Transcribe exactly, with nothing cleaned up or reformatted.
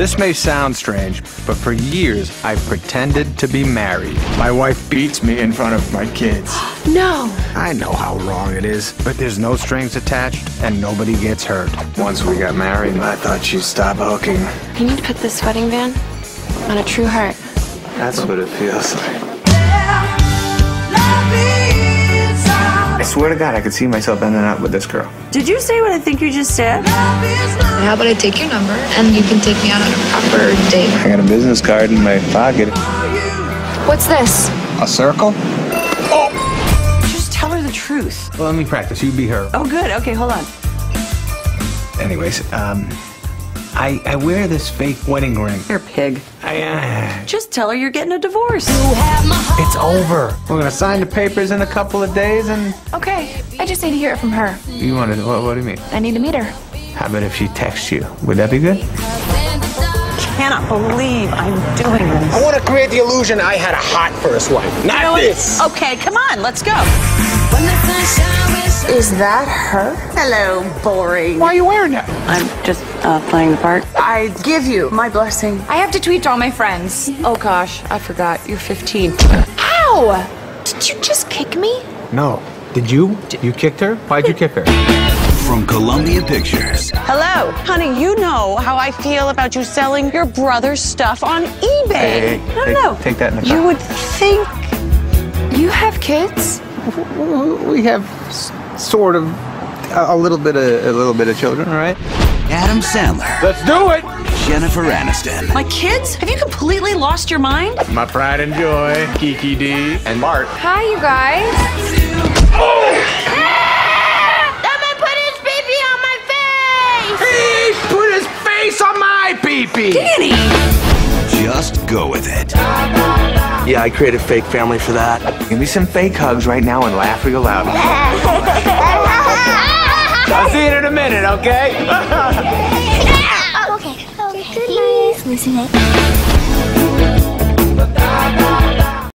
This may sound strange, but for years, I've pretended to be married. My wife beats me in front of my kids. No! I know how wrong it is, but there's no strings attached, and nobody gets hurt. Once we got married, I thought she'd stop hooking. You need to put this wedding band on a true heart. That's what it feels like. I swear to God, I could see myself ending up with this girl. Did you say what I think you just said? How about I take your number, and you can take me out on a proper date? I got a business card in my pocket. What's this? A circle? Oh! Just tell her the truth. Well, let me practice. You be her. Oh, good. Okay, hold on. Anyways, um, I, I wear this fake wedding ring. You're a pig. I, uh... Just tell her you're getting a divorce. It's over. We're gonna sign the papers in a couple of days and... Okay, I just need to hear it from her. You want to... What, what do you mean? I need to meet her. How about if she texts you? Would that be good? I cannot believe I'm doing this. I want to create the illusion I had a hot first wife. Not you know this! What? Okay, come on, let's go. Is that her? Hello, boring. Why are you wearing that? I'm just uh, playing the part. I give you my blessing. I have to tweet to all my friends. Oh gosh, I forgot. You're fifteen. Ow! Did you just kick me? No. Did you? You kicked her? Why'd you kick her? From Columbia Pictures. Hello. Honey, you know how I feel about you selling your brother's stuff on eBay. Hey, hey, no, take, no. Take that in the You would think... You have kids? We have sort of a little bit of, a little bit of children, all right? Adam Sandler. Let's do it! Jennifer Aniston. My kids? Have you completely lost your mind? My pride and joy, Kiki Dee and Mark. Hi, you guys. Oh! On my pee-pee! Just go with it. Yeah, I created fake family for that. Give me some fake hugs right now and laugh real loud. I'll see you in a minute, okay? Okay. Okay. Good night.